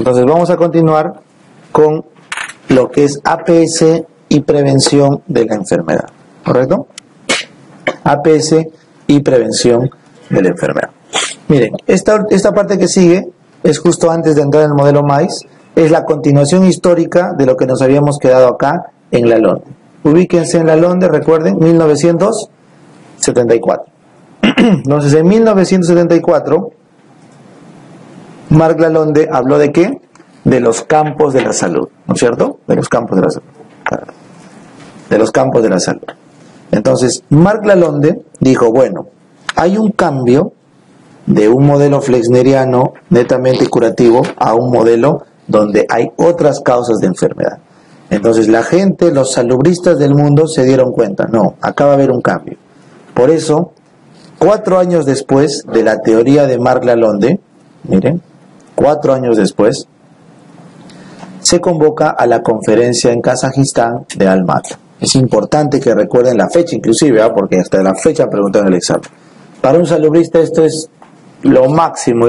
Entonces vamos a continuar con lo que es APS y prevención de la enfermedad, ¿correcto? APS y prevención de la enfermedad. Miren, esta parte que sigue es justo antes de entrar en el modelo MAIS, es la continuación histórica de lo que nos habíamos quedado acá en Lalonde. Ubíquense en Lalonde, recuerden, 1974. Entonces, en 1974, Marc Lalonde habló ¿de qué? De los campos de la salud, ¿no es cierto? De los campos de la salud. De los campos de la salud. Entonces, Marc Lalonde dijo, bueno, hay un cambio de un modelo flexneriano netamente curativo a un modelo donde hay otras causas de enfermedad. Entonces la gente, los salubristas del mundo se dieron cuenta, no, acá va a haber un cambio. Por eso, 4 años después de la teoría de Marc Lalonde, miren, 4 años después, se convoca a la conferencia en Kazajistán de Alma-Ata. Es importante que recuerden la fecha inclusive, ¿eh? Porque hasta la fecha preguntaron el examen. Para un salubrista esto es lo máximo,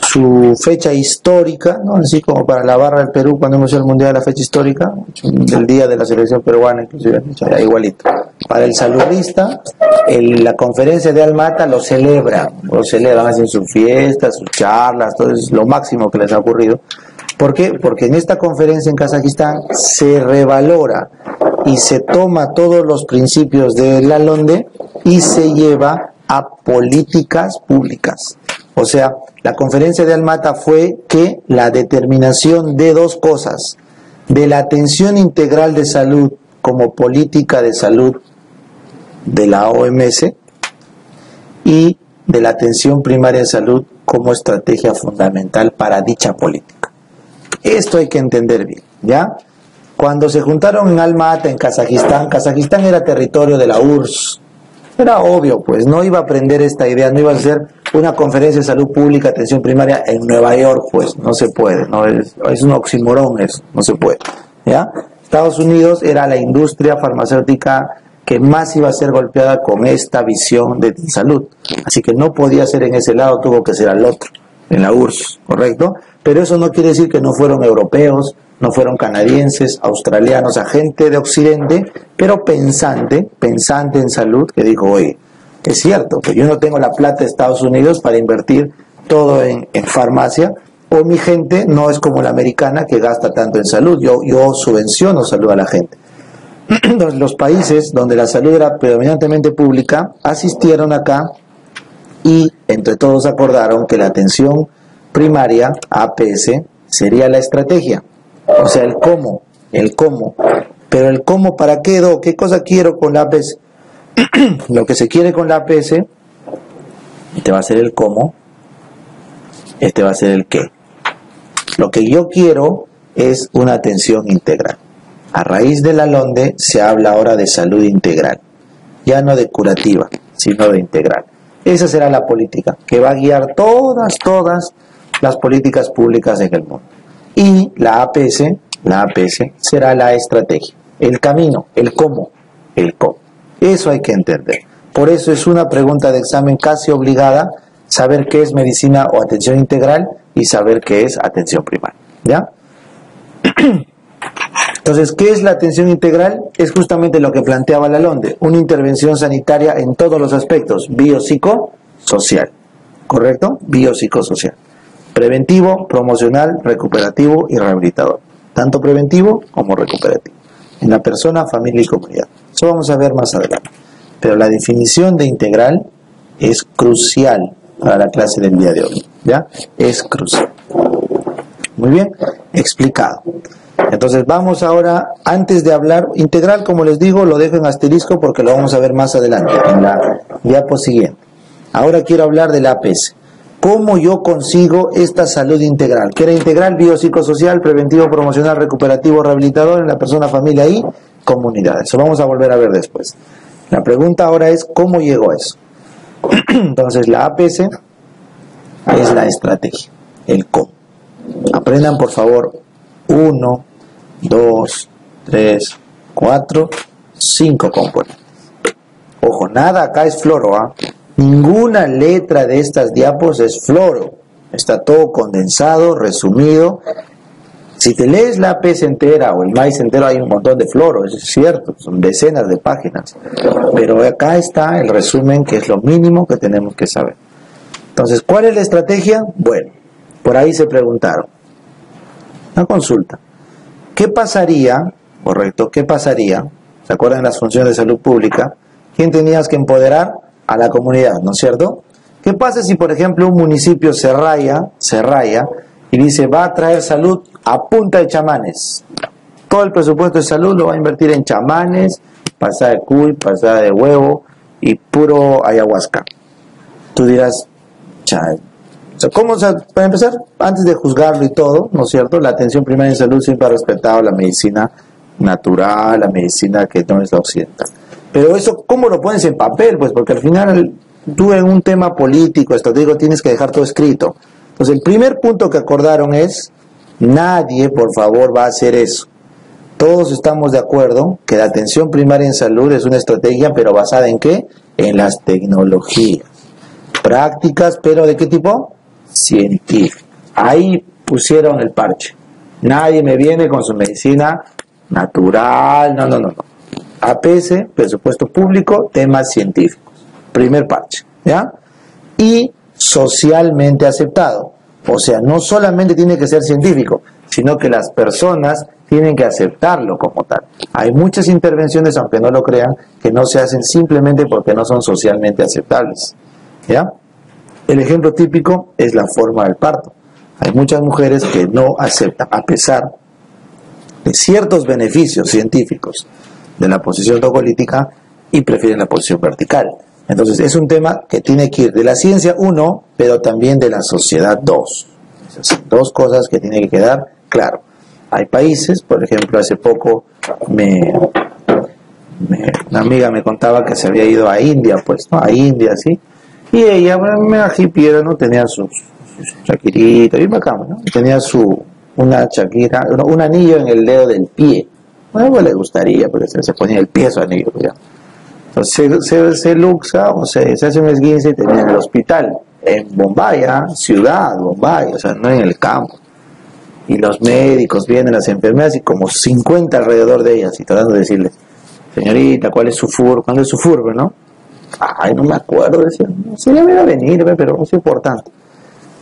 su fecha histórica, ¿no? Así como para la barra del Perú cuando hemos ido al mundial, la fecha histórica del día de la selección peruana, inclusive, era igualito. Para el salubrista, la conferencia de Alma-Ata lo celebran, hacen sus fiestas, sus charlas, todo es lo máximo que les ha ocurrido. ¿Por qué? Porque en esta conferencia en Kazajistán se revalora y se toma todos los principios de Lalonde y se lleva a políticas públicas. O sea, la conferencia de Alma-Ata fue que la determinación de dos cosas, de la atención integral de salud como política de salud de la OMS y de la atención primaria de salud como estrategia fundamental para dicha política. Esto hay que entender bien, ¿ya? Cuando se juntaron en Alma-Ata, en Kazajistán, Kazajistán era territorio de la URSS. Era obvio, pues, no iba a aprender esta idea, no iba a ser una conferencia de salud pública, atención primaria en Nueva York, pues, no se puede, no es un oximorón eso, no se puede, ¿ya? Estados Unidos era la industria farmacéutica que más iba a ser golpeada con esta visión de salud, así que no podía ser en ese lado, tuvo que ser al otro, en la URSS, ¿correcto? Pero eso no quiere decir que no fueron europeos, no fueron canadienses, australianos, a gente de Occidente, pero pensante en salud, que dijo, oye, es cierto, que yo no tengo la plata de Estados Unidos para invertir todo en farmacia, o mi gente no es como la americana que gasta tanto en salud, yo subvenciono salud a la gente. Los países donde la salud era predominantemente pública asistieron acá y entre todos acordaron que la atención primaria, APS, sería la estrategia. O sea, el cómo. Pero el cómo, ¿para qué, Doc? ¿Qué cosa quiero con la APS? Lo que se quiere con la APS, este va a ser el cómo, este va a ser el qué. Lo que yo quiero es una atención integral. A raíz de Lalonde se habla ahora de salud integral. Ya no de curativa, sino de integral. Esa será la política que va a guiar todas las políticas públicas en el mundo. Y la APS será la estrategia, el camino, el cómo. Eso hay que entender. Por eso es una pregunta de examen casi obligada, saber qué es medicina o atención integral y saber qué es atención primaria, ¿ya? Entonces, ¿qué es la atención integral? Es justamente lo que planteaba Lalonde, una intervención sanitaria en todos los aspectos, biopsicosocial, ¿correcto? Biopsicosocial. Preventivo, promocional, recuperativo y rehabilitador. Tanto preventivo como recuperativo. En la persona, familia y comunidad. Eso vamos a ver más adelante. Pero la definición de integral es crucial para la clase del día de hoy. ¿Ya? Es crucial. Muy bien, explicado. Entonces vamos ahora, antes de hablar integral, como les digo, lo dejo en asterisco porque lo vamos a ver más adelante, en la diapo siguiente. Ahora quiero hablar del APS. ¿Cómo yo consigo esta salud integral? Que era integral, biopsicosocial, preventivo, promocional, recuperativo, rehabilitador en la persona, familia y comunidad. Eso vamos a volver a ver después. La pregunta ahora es, ¿cómo llegó a eso? Entonces, la APS es la estrategia, el cómo. Aprendan, por favor, 1, 2, 3, 4, 5 componentes. Ojo, nada acá es floro, ¿ah? Ninguna letra de estas diapos es floro. Está todo condensado, resumido. Si te lees la APS entera o el maíz entero, hay un montón de floros, es cierto, son decenas de páginas. Pero acá está el resumen, que es lo mínimo que tenemos que saber. Entonces, ¿cuál es la estrategia? Bueno, por ahí se preguntaron. Una consulta. ¿Qué pasaría, correcto, qué pasaría? ¿Se acuerdan las funciones de salud pública? ¿Quién tenías que empoderar? A la comunidad, ¿no es cierto? ¿Qué pasa si, por ejemplo, un municipio se raya y dice, va a traer salud a punta de chamanes? Todo el presupuesto de salud lo va a invertir en chamanes, pasada de cuy, pasada de huevo y puro ayahuasca. Tú dirás, ¿cómo se puede empezar? Antes de juzgarlo y todo, ¿no es cierto? La atención primaria en salud siempre ha respetado la medicina natural, la medicina que no es la occidental. Pero eso, ¿cómo lo pones en papel? Pues porque al final tú en un tema político, estratégico, tienes que dejar todo escrito. Entonces, el primer punto que acordaron es, nadie, por favor, va a hacer eso. Todos estamos de acuerdo que la atención primaria en salud es una estrategia, pero ¿basada en qué? En las tecnologías. Prácticas, pero ¿de qué tipo? Científicas. Ahí pusieron el parche. Nadie me viene con su medicina natural, no. APS, presupuesto público, temas científicos. Primer parche, ¿ya? Y socialmente aceptado. O sea, no solamente tiene que ser científico, sino que las personas tienen que aceptarlo como tal. Hay muchas intervenciones, aunque no lo crean, que no se hacen simplemente porque no son socialmente aceptables, ¿ya? El ejemplo típico es la forma del parto. Hay muchas mujeres que no aceptan, a pesar de ciertos beneficios científicos, de la posición tocólítica, y prefieren la posición vertical. Entonces es un tema que tiene que ir de la ciencia 1, pero también de la sociedad 2. Dos cosas que tiene que quedar claro. Hay países, por ejemplo, hace poco una amiga me contaba que se había ido a India, pues, ¿no? A India, sí. Y ella, una hippie, ¿no? Tenía su chaquirita, y bacán, ¿no? Tenía una chaquira, un anillo en el dedo del pie. Bueno, pues le gustaría, porque se ponía el pie su anillo, ya. Entonces se luxa, o se hace un esguince y termina en el hospital, en Bombay, ciudad Bombay, o sea, no en el campo. Y los médicos vienen, las enfermeras, y como 50 alrededor de ellas, y tratando de decirles, señorita, ¿cuál es su furbo? ¿Cuándo es su furbo, no? Ay, no me acuerdo, decía, no se le iba a venir, pero no es importante.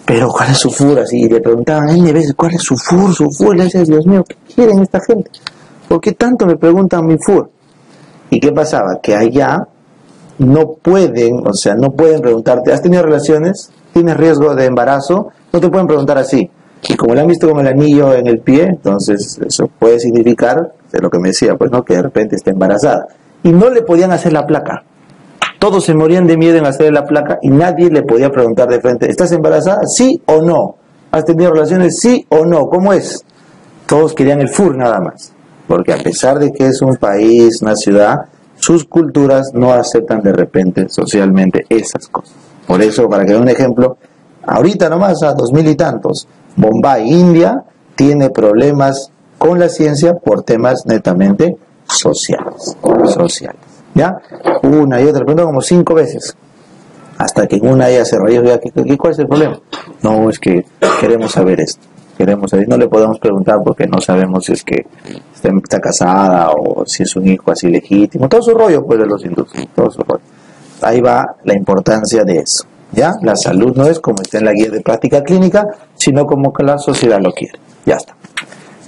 Pero ¿cuál es su furbo? Así, y le preguntaban N veces, ¿cuál es su furbo? Su furbo, le decía, Dios mío, ¿qué quieren esta gente? ¿Por qué tanto me preguntan mi fur? ¿Y qué pasaba? Que allá no pueden, o sea, no pueden preguntarte, ¿has tenido relaciones? ¿Tienes riesgo de embarazo? No te pueden preguntar así. Y como le han visto con el anillo en el pie, entonces eso puede significar, de lo que me decía, pues no, que de repente está embarazada. Y no le podían hacer la placa. Todos se morían de miedo en hacerle la placa y nadie le podía preguntar de frente, ¿estás embarazada? ¿Sí o no? ¿Has tenido relaciones? ¿Sí o no? ¿Cómo es? Todos querían el fur nada más. Porque a pesar de que es un país, una ciudad, sus culturas no aceptan de repente socialmente esas cosas. Por eso, para que dé un ejemplo, ahorita nomás a 2000 y tantos, Bombay, India, tiene problemas con la ciencia por temas netamente sociales, ¿ya? Una y otra, pregunta como 5 veces. Hasta que en una de ellas se rayó, ¿cuál es el problema? No, es que queremos saber esto. No le podemos preguntar porque no sabemos si es que está casada o si es un hijo así legítimo. Todo su rollo, pues, de los hindúes, todo su rollo. Ahí va la importancia de eso, ¿ya? La salud no es como está en la guía de práctica clínica, sino como que la sociedad lo quiere. Ya está.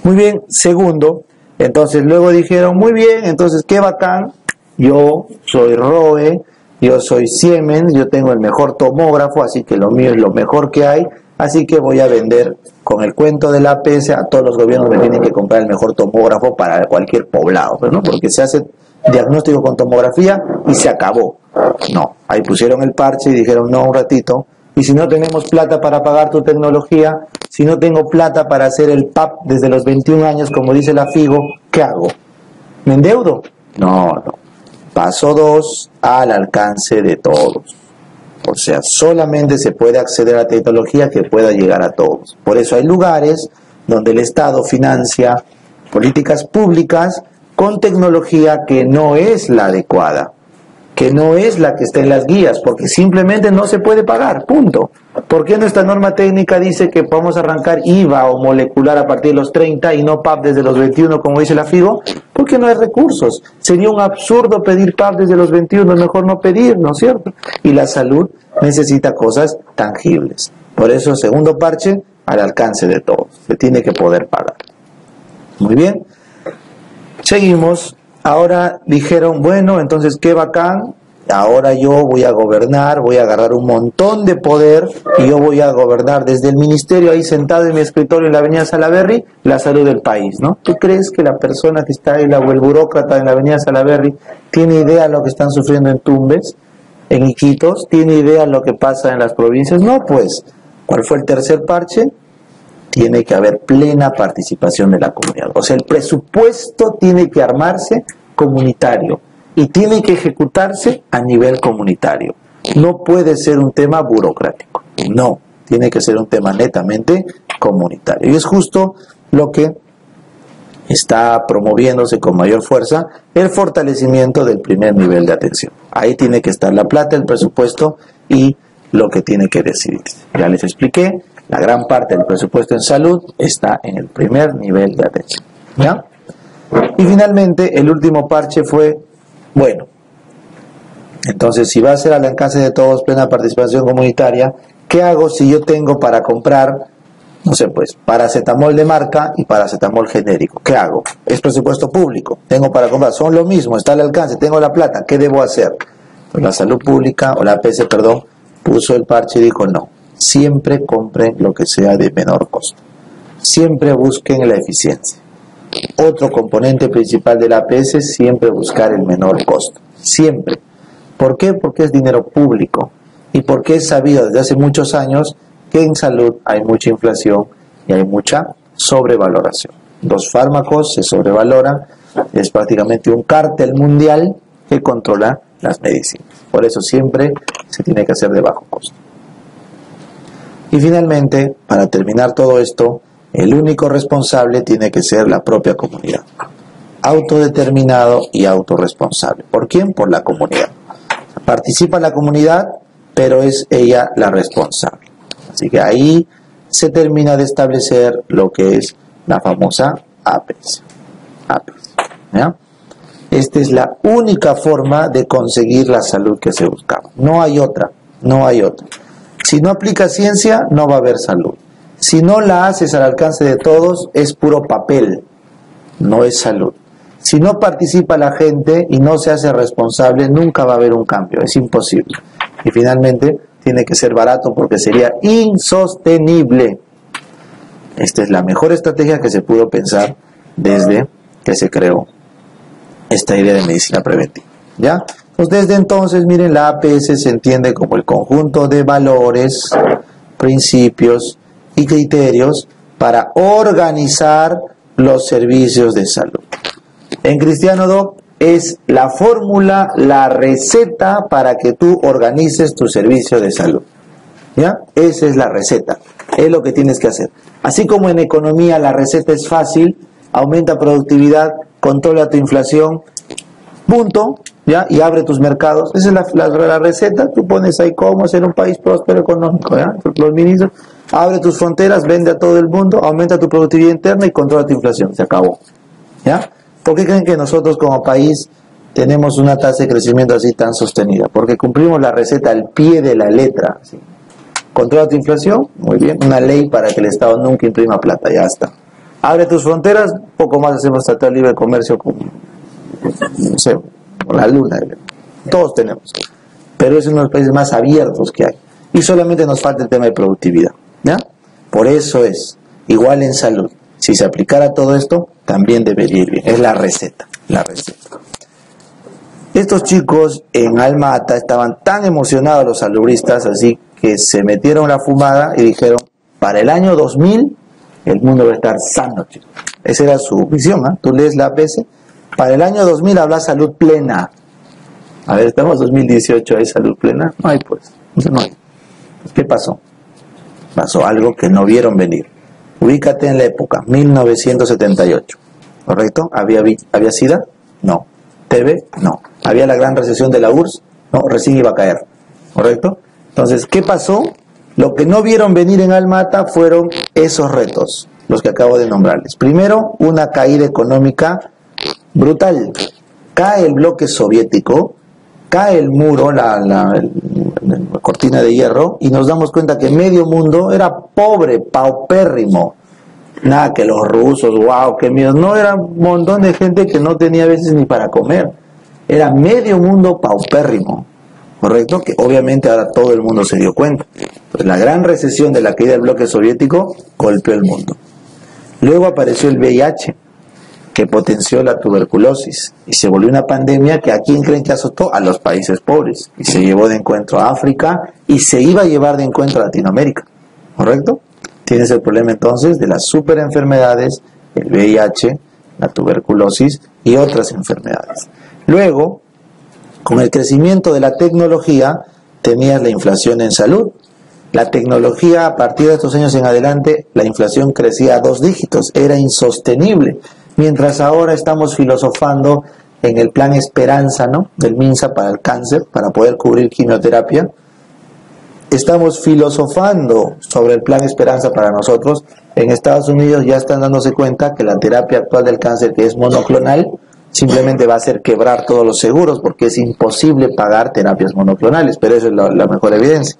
Muy bien, segundo, entonces luego dijeron, muy bien, entonces qué bacán, yo soy Roe, yo soy Siemens, yo tengo el mejor tomógrafo, así que lo mío es lo mejor que hay. Así que voy a vender con el cuento de la APS a todos los gobiernos que tienen que comprar el mejor tomógrafo para cualquier poblado, ¿no? Porque se hace diagnóstico con tomografía y se acabó. No, ahí pusieron el parche y dijeron, no, un ratito. Y si no tenemos plata para pagar tu tecnología, si no tengo plata para hacer el PAP desde los 21 años, como dice la FIGO, ¿qué hago? ¿Me endeudo? No. Paso 2, al alcance de todos. O sea, solamente se puede acceder a tecnología que pueda llegar a todos. Por eso hay lugares donde el Estado financia políticas públicas con tecnología que no es la adecuada. que no es la que está en las guías, porque simplemente no se puede pagar, punto. ¿Por qué nuestra norma técnica dice que podemos arrancar IVA o molecular a partir de los 30 y no PAP desde los 21, como dice la FIGO? Porque no hay recursos. Sería un absurdo pedir PAP desde los 21, mejor no pedir, ¿no es cierto? Y la salud necesita cosas tangibles. Por eso, segundo parche, al alcance de todos. Se tiene que poder pagar. Muy bien. Seguimos. Ahora dijeron, bueno, entonces qué bacán, ahora yo voy a gobernar, voy a agarrar un montón de poder y yo voy a gobernar desde el ministerio, ahí sentado en mi escritorio en la avenida Salaverry, la salud del país, ¿no? ¿Tú crees que la persona que está ahí, o el burócrata en la avenida Salaverry, tiene idea de lo que están sufriendo en Tumbes, en Iquitos? ¿Tiene idea de lo que pasa en las provincias? No, pues, ¿cuál fue el tercer parche? Tiene que haber plena participación de la comunidad. O sea, el presupuesto tiene que armarse comunitario y tiene que ejecutarse a nivel comunitario. No puede ser un tema burocrático. No, tiene que ser un tema netamente comunitario. Y es justo lo que está promoviéndose con mayor fuerza, el fortalecimiento del primer nivel de atención. Ahí tiene que estar la plata, el presupuesto y lo que tiene que decidirse. Ya les expliqué. La gran parte del presupuesto en salud está en el primer nivel de atención, ¿ya? Y finalmente, el último parche fue, bueno, entonces si va a ser al alcance de todos, plena participación comunitaria, ¿qué hago si yo tengo para comprar, no sé pues, paracetamol de marca y paracetamol genérico? ¿Qué hago? Es presupuesto público, tengo para comprar, son lo mismo, está al alcance, tengo la plata, ¿qué debo hacer? Pues la salud pública, o la OPS, perdón, puso el parche y dijo no. Siempre compren lo que sea de menor costo. Siempre busquen la eficiencia. Otro componente principal de la APS es siempre buscar el menor costo. Siempre. ¿Por qué? Porque es dinero público. Y porque es sabido desde hace muchos años que en salud hay mucha inflación y hay mucha sobrevaloración. Los fármacos se sobrevaloran. Es prácticamente un cártel mundial que controla las medicinas. Por eso siempre se tiene que hacer de bajo costo. Y finalmente, para terminar todo esto, el único responsable tiene que ser la propia comunidad. Autodeterminado y autorresponsable. ¿Por quién? Por la comunidad. Participa la comunidad, pero es ella la responsable. Así que ahí se termina de establecer lo que es la famosa APS. ¿Ya? Esta es la única forma de conseguir la salud que se buscaba. No hay otra, no hay otra. Si no aplicas ciencia, no va a haber salud. Si no la haces al alcance de todos, es puro papel, no es salud. Si no participa la gente y no se hace responsable, nunca va a haber un cambio, es imposible. Y finalmente, tiene que ser barato porque sería insostenible. Esta es la mejor estrategia que se pudo pensar desde que se creó esta idea de medicina preventiva, ¿ya? Pues desde entonces, miren, la APS se entiende como el conjunto de valores, principios y criterios para organizar los servicios de salud. En Cristiano Doc es la fórmula, la receta para que tú organices tu servicio de salud. ¿Ya? Esa es la receta, es lo que tienes que hacer. Así como en economía la receta es fácil, aumenta productividad, controla tu inflación, punto. ¿Ya? Y abre tus mercados. Esa es la receta. Tú pones ahí cómo ser un país próspero económico, ¿ya? Los ministros. Abre tus fronteras, vende a todo el mundo, aumenta tu productividad interna y controla tu inflación. Se acabó, ¿ya? ¿Por qué creen que nosotros como país tenemos una tasa de crecimiento así tan sostenida? Porque cumplimos la receta al pie de la letra, ¿sí? Controla tu inflación, muy bien. Una ley para que el Estado nunca imprima plata, ya está. Abre tus fronteras, poco más hacemos tratado de libre comercio con, no sé, la luna, todos tenemos, pero es uno de los países más abiertos que hay y solamente nos falta el tema de productividad, ¿ya? Por eso es igual en salud, si se aplicara todo esto también debería ir bien, es la receta, la receta. Estos chicos en Alma-Ata estaban tan emocionados los salubristas, así que se metieron la fumada y dijeron para el año 2000 el mundo va a estar sano, chicos. Esa era su visión, ¿eh? Tú lees la APS. Para el año 2000 habla salud plena. A ver, estamos 2018, ¿hay salud plena? No hay, pues. No hay. ¿Qué pasó? Pasó algo que no vieron venir. Ubícate en la época, 1978. ¿Correcto? ¿Había SIDA? No. ¿TV? No. había la gran recesión de la URSS, ¿no? Recién iba a caer, ¿correcto? Entonces, ¿qué pasó? Lo que no vieron venir en Alma-Ata fueron esos retos, los que acabo de nombrarles. Primero, una caída económica brutal. Cae el bloque soviético, cae el muro, la cortina de hierro, y nos damos cuenta que medio mundo era pobre, paupérrimo. Nada, que los rusos, wow, qué miedo. No, era un montón de gente que no tenía a veces ni para comer. Era medio mundo paupérrimo, ¿correcto? Que obviamente ahora todo el mundo se dio cuenta. Pues la gran recesión de la caída del bloque soviético golpeó el mundo. Luego apareció el VIH, que potenció la tuberculosis, y se volvió una pandemia que, ¿a quién creen que azotó? A los países pobres, y se llevó de encuentro a África, y se iba a llevar de encuentro a Latinoamérica, ¿correcto? Tienes el problema entonces de las superenfermedades, el VIH, la tuberculosis y otras enfermedades. Luego, con el crecimiento de la tecnología, tenías la inflación en salud. La tecnología, a partir de estos años en adelante, la inflación crecía a 2 dígitos, era insostenible. Mientras ahora estamos filosofando en el plan Esperanza, ¿no?, del MINSA para el cáncer, para poder cubrir quimioterapia, estamos filosofando sobre el plan Esperanza para nosotros. En Estados Unidos ya están dándose cuenta que la terapia actual del cáncer, que es monoclonal, simplemente va a hacer quebrar todos los seguros, porque es imposible pagar terapias monoclonales, pero eso es la mejor evidencia.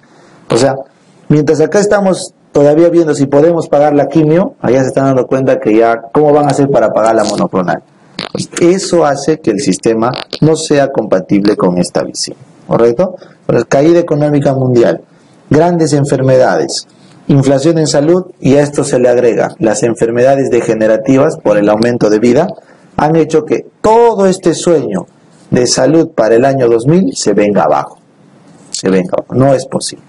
O sea, mientras acá estamos todavía viendo si podemos pagar la quimio, allá se están dando cuenta que ya, ¿cómo van a hacer para pagar la monoclonal? Pues eso hace que el sistema no sea compatible con esta visión, ¿correcto? Pero caída económica mundial, grandes enfermedades, inflación en salud, y a esto se le agrega las enfermedades degenerativas por el aumento de vida, han hecho que todo este sueño de salud para el año 2000 se venga abajo. Se venga abajo, no es posible.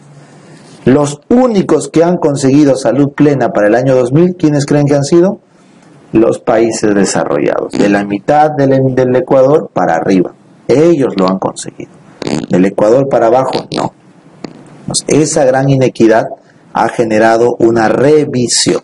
Los únicos que han conseguido salud plena para el año 2000, ¿quiénes creen que han sido? Los países desarrollados, de la mitad del Ecuador para arriba. Ellos lo han conseguido. Del Ecuador para abajo, no. Esa gran inequidad ha generado una revisión.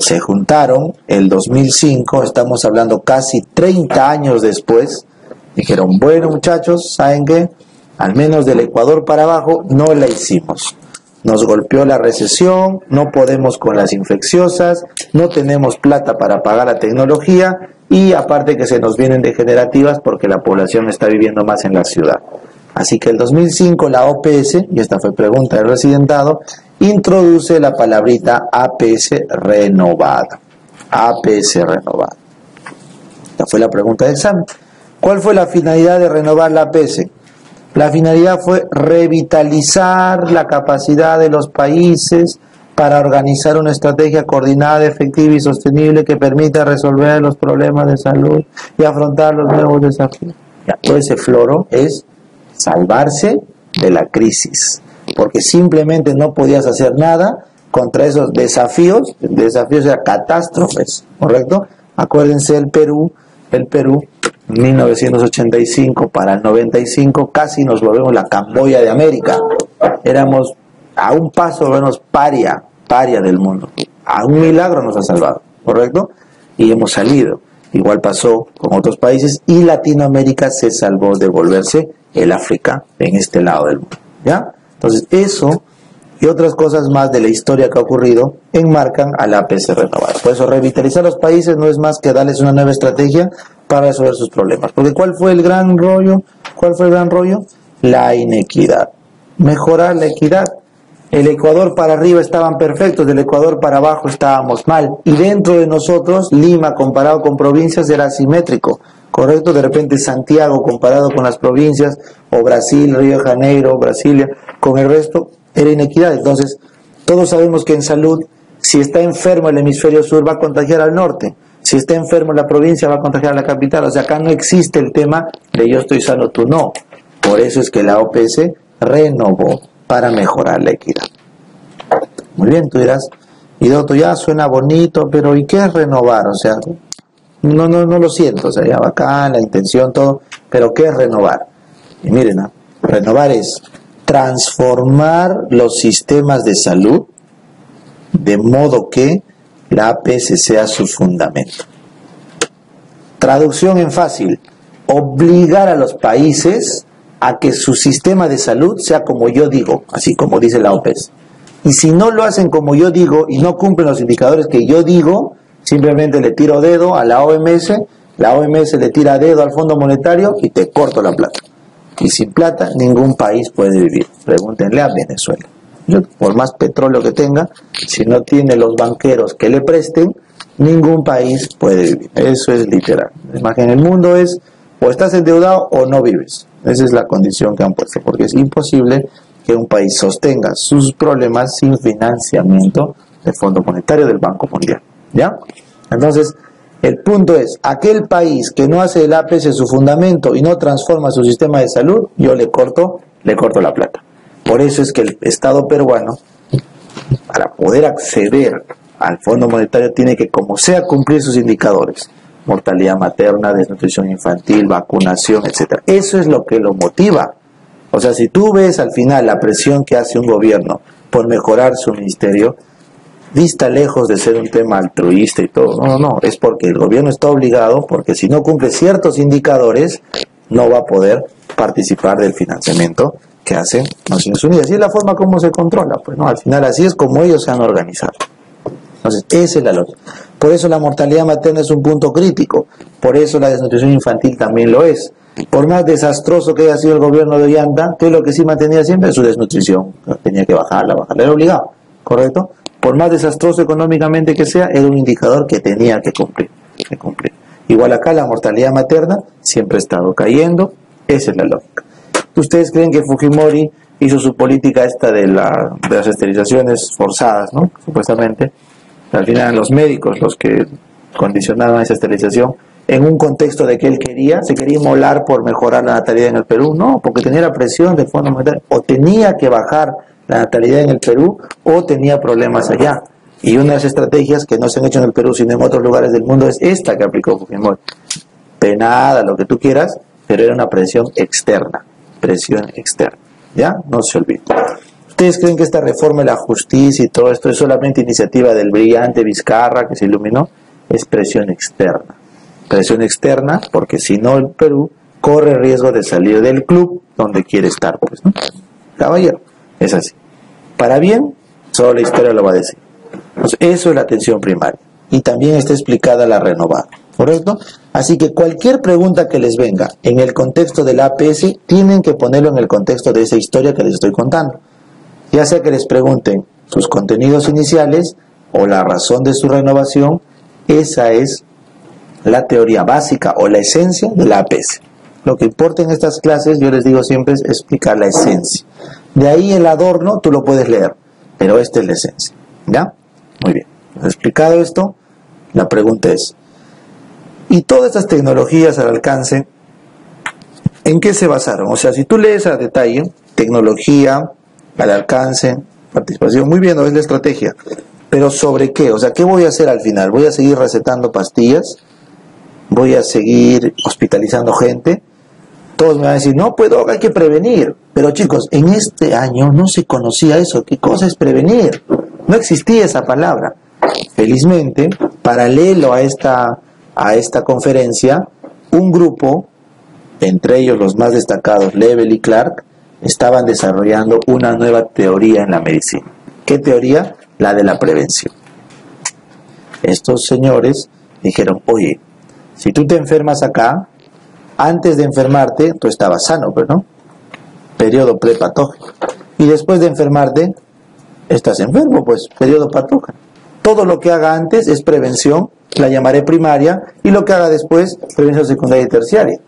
Se juntaron el 2005, estamos hablando casi 30 años después, dijeron, bueno muchachos, ¿saben qué? Al menos del Ecuador para abajo no la hicimos. Nos golpeó la recesión, no podemos con las infecciosas, no tenemos plata para pagar la tecnología, y aparte que se nos vienen degenerativas porque la población está viviendo más en la ciudad. Así que el 2005 la OPS, y esta fue pregunta del residentado, introduce la palabrita APS renovada. APS renovada. Esta fue la pregunta del examen. ¿Cuál fue la finalidad de renovar la APS? La finalidad fue revitalizar la capacidad de los países para organizar una estrategia coordinada, efectiva y sostenible que permita resolver los problemas de salud y afrontar los nuevos desafíos. Ya, todo ese floro es salvarse de la crisis, porque simplemente no podías hacer nada contra esos desafíos. Desafíos eran catástrofes, ¿correcto? Acuérdense el Perú, 1985 para el 95, casi nos volvemos la Camboya de América. Éramos a un paso, menos paria del mundo. A un milagro nos ha salvado, ¿correcto? Y hemos salido. Igual pasó con otros países, y Latinoamérica se salvó de volverse el África en este lado del mundo, ¿ya? Entonces eso y otras cosas más de la historia que ha ocurrido enmarcan a la APS renovada. Por eso revitalizar los países no es más que darles una nueva estrategia para resolver sus problemas. Porque ¿cuál fue el gran rollo? ¿Cuál fue el gran rollo? La inequidad. Mejorar la equidad. El Ecuador para arriba estaban perfectos, del Ecuador para abajo estábamos mal. Y dentro de nosotros, Lima comparado con provincias era asimétrico, ¿correcto? De repente Santiago comparado con las provincias, o Brasil, Río de Janeiro, Brasilia, con el resto, era inequidad. Entonces, todos sabemos que en salud, si está enfermo el hemisferio sur, va a contagiar al norte. Si está enfermo la provincia, va a contagiar a la capital. O sea, acá no existe el tema de yo estoy sano, tú no. Por eso es que la OPS renovó para mejorar la equidad. Muy bien, tú dirás, y doctor, ya suena bonito, pero ¿y qué es renovar? O sea, no lo siento, o sea, ya bacán, la intención, todo, pero ¿qué es renovar? Y miren, ¿no? Renovar es transformar los sistemas de salud de modo que la APS sea su fundamento. Traducción en fácil, obligar a los países a que su sistema de salud sea como yo digo, así como dice la OPS. Y si no lo hacen como yo digo y no cumplen los indicadores que yo digo, simplemente le tiro dedo a la OMS le tira dedo al Fondo Monetario y te corto la plata. Y sin plata ningún país puede vivir. Pregúntenle a Venezuela. Por más petróleo que tenga, si no tiene los banqueros que le presten, ningún país puede vivir. Eso es literal. La imagen del mundo es o estás endeudado o no vives. Esa es la condición que han puesto, porque es imposible que un país sostenga sus problemas sin financiamiento del Fondo Monetario, del Banco Mundial. ¿Ya? Entonces, el punto es, aquel país que no hace el APS su fundamento y no transforma su sistema de salud, yo le corto la plata. Por eso es que el Estado peruano, para poder acceder al Fondo Monetario, tiene que, como sea, cumplir sus indicadores. Mortalidad materna, desnutrición infantil, vacunación, etc. Eso es lo que lo motiva. O sea, si tú ves al final la presión que hace un gobierno por mejorar su ministerio, dista lejos de ser un tema altruista y todo. No, no, no. Es porque el gobierno está obligado, porque si no cumple ciertos indicadores, no va a poder participar del financiamiento que hacen Naciones Unidas. Y es la forma como se controla, pues, ¿no? Al final así es como ellos se han organizado. Entonces, esa es la lógica. Por eso la mortalidad materna es un punto crítico. Por eso la desnutrición infantil también lo es. Por más desastroso que haya sido el gobierno de Ollanta, que es lo que sí mantenía siempre, su desnutrición. Tenía que bajarla, era obligado, ¿correcto? Por más desastroso económicamente que sea, era un indicador que tenía que cumplir. Igual acá la mortalidad materna siempre ha estado cayendo. Esa es la lógica. ¿Ustedes creen que Fujimori hizo su política esta de las esterilizaciones forzadas, ¿no? Supuestamente. Al final los médicos, los que condicionaban esa esterilización, en un contexto de que él quería, se quería inmolar por mejorar la natalidad en el Perú. No, porque tenía la presión del Fondo Monetario, o tenía que bajar la natalidad en el Perú, o tenía problemas allá. Y una de las estrategias que no se han hecho en el Perú, sino en otros lugares del mundo, es esta que aplicó Fujimori. Penada, lo que tú quieras, pero era una presión externa. Presión externa, ¿ya? No se olviden. ¿Ustedes creen que esta reforma de la justicia y todo esto es solamente iniciativa del brillante Vizcarra que se iluminó? Es presión externa. Presión externa porque si no el Perú corre riesgo de salir del club donde quiere estar, pues, ¿no? Caballero, es así. Para bien, solo la historia lo va a decir. Entonces, eso es la atención primaria. Y también está explicada la renovada, ¿correcto? Así que cualquier pregunta que les venga en el contexto del APS, tienen que ponerlo en el contexto de esa historia que les estoy contando. Ya sea que les pregunten sus contenidos iniciales o la razón de su renovación, esa es la teoría básica o la esencia del APS. Lo que importa en estas clases, yo les digo siempre, es explicar la esencia. De ahí el adorno tú lo puedes leer, pero esta es la esencia, ¿ya? Muy bien. Explicado esto, la pregunta es, ¿y todas estas tecnologías al alcance, en qué se basaron? O sea, si tú lees a detalle, tecnología, al alcance, participación, muy bien, no es la estrategia. Pero ¿sobre qué? O sea, ¿qué voy a hacer al final? ¿Voy a seguir recetando pastillas? ¿Voy a seguir hospitalizando gente? Todos me van a decir, no, pues hay que prevenir. Pero chicos, en este año no se conocía eso. ¿Qué cosa es prevenir? No existía esa palabra. Felizmente, paralelo a esta conferencia, un grupo, entre ellos los más destacados, Leavell y Clark, estaban desarrollando una nueva teoría en la medicina. ¿Qué teoría? La de la prevención. Estos señores dijeron, oye, si tú te enfermas acá, antes de enfermarte, tú estabas sano, ¿no? Periodo prepatógeno. Y después de enfermarte, estás enfermo, pues, periodo patógeno. Todo lo que haga antes es prevención, la llamaré primaria, y lo que haga después, prevención secundaria y terciaria.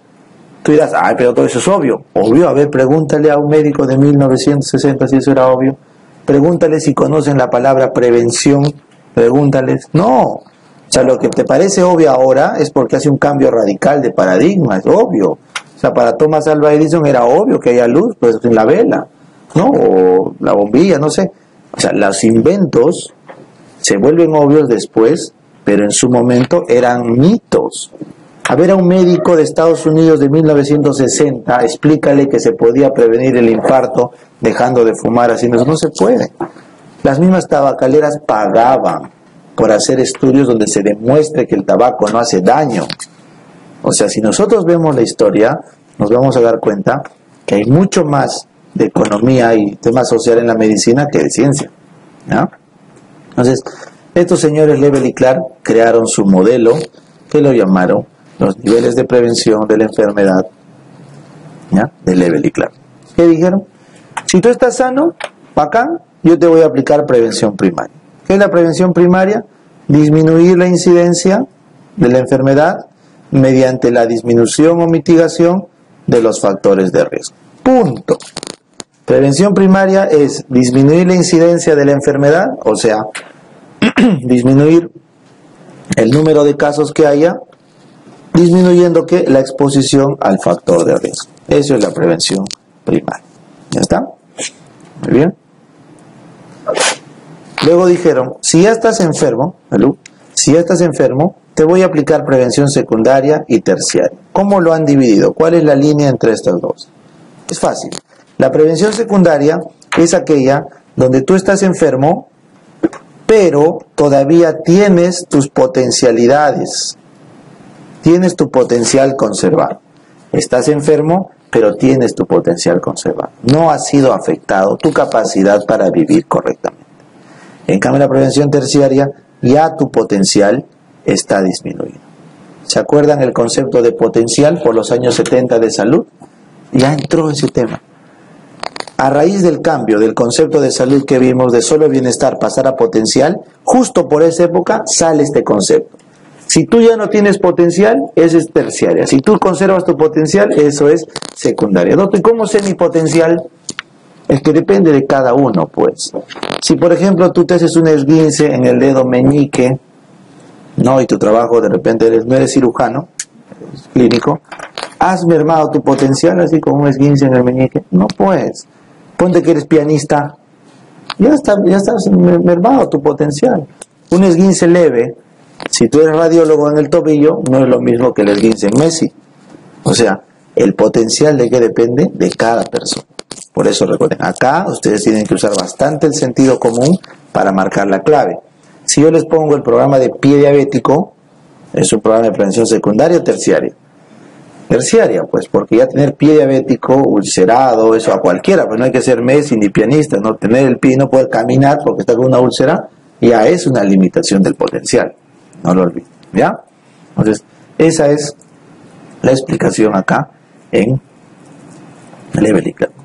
Tú dirás, ay, pero todo eso es obvio. Obvio, a ver, pregúntale a un médico de 1960 si eso era obvio. Pregúntale si conocen la palabra prevención. Pregúntales. No. O sea, lo que te parece obvio ahora es porque hace un cambio radical de paradigma. Es obvio. O sea, para Thomas Alva Edison era obvio que haya luz, pues, en la vela, ¿no? O la bombilla, no sé. O sea, los inventos se vuelven obvios después, pero en su momento eran mitos. A ver, a un médico de Estados Unidos de 1960, explícale que se podía prevenir el infarto dejando de fumar, así no se puede. Las mismas tabacaleras pagaban por hacer estudios donde se demuestre que el tabaco no hace daño. O sea, si nosotros vemos la historia, nos vamos a dar cuenta que hay mucho más de economía y tema social en la medicina que de ciencia, ¿no? Entonces, estos señores Leavell y Clark crearon su modelo, que lo llamaron los niveles de prevención de la enfermedad, ¿ya? De Leavell y Clark. ¿Qué dijeron? Si tú estás sano, bacán, yo te voy a aplicar prevención primaria. ¿Qué es la prevención primaria? Disminuir la incidencia de la enfermedad mediante la disminución o mitigación de los factores de riesgo. Punto. Prevención primaria es disminuir la incidencia de la enfermedad, o sea, disminuir el número de casos que haya, disminuyendo que la exposición al factor de riesgo. Eso es la prevención primaria. ¿Ya está? Muy bien. Luego dijeron, si ya estás enfermo, Malú, si ya estás enfermo, te voy a aplicar prevención secundaria y terciaria. ¿Cómo lo han dividido? ¿Cuál es la línea entre estas dos? Es fácil. La prevención secundaria es aquella donde tú estás enfermo, pero todavía tienes tus potencialidades, tienes tu potencial conservado. Estás enfermo, pero tienes tu potencial conservado. No ha sido afectado tu capacidad para vivir correctamente. En cambio, la prevención terciaria, ya tu potencial está disminuido. ¿Se acuerdan el concepto de potencial por los años 70 de salud? Ya entró ese tema. A raíz del cambio del concepto de salud que vimos, de solo bienestar pasar a potencial, justo por esa época sale este concepto. Si tú ya no tienes potencial, eso es terciaria. Si tú conservas tu potencial, eso es secundaria. Doctor, ¿y cómo sé mi potencial? Es que depende de cada uno, pues. Si, por ejemplo, tú te haces un esguince en el dedo meñique, ¿no? Y tu trabajo, de repente, no eres cirujano, eres clínico. ¿Has mermado tu potencial así con un esguince en el meñique? No, pues. Ponte que eres pianista. Ya estás mermado tu potencial. Un esguince leve. Si tú eres radiólogo en el tobillo, no es lo mismo que el esguince en Messi. O sea, el potencial de qué depende de cada persona. Por eso recuerden, acá ustedes tienen que usar bastante el sentido común para marcar la clave. Si yo les pongo el programa de pie diabético, es un programa de prevención secundaria o terciaria. Terciaria, pues, porque ya tener pie diabético, ulcerado, eso a cualquiera, pues no hay que ser Messi ni pianista, no tener el pie y no poder caminar porque está con una úlcera, ya es una limitación del potencial. No lo olviden, ¿ya? Entonces, esa es la explicación acá en Leavell y Clark.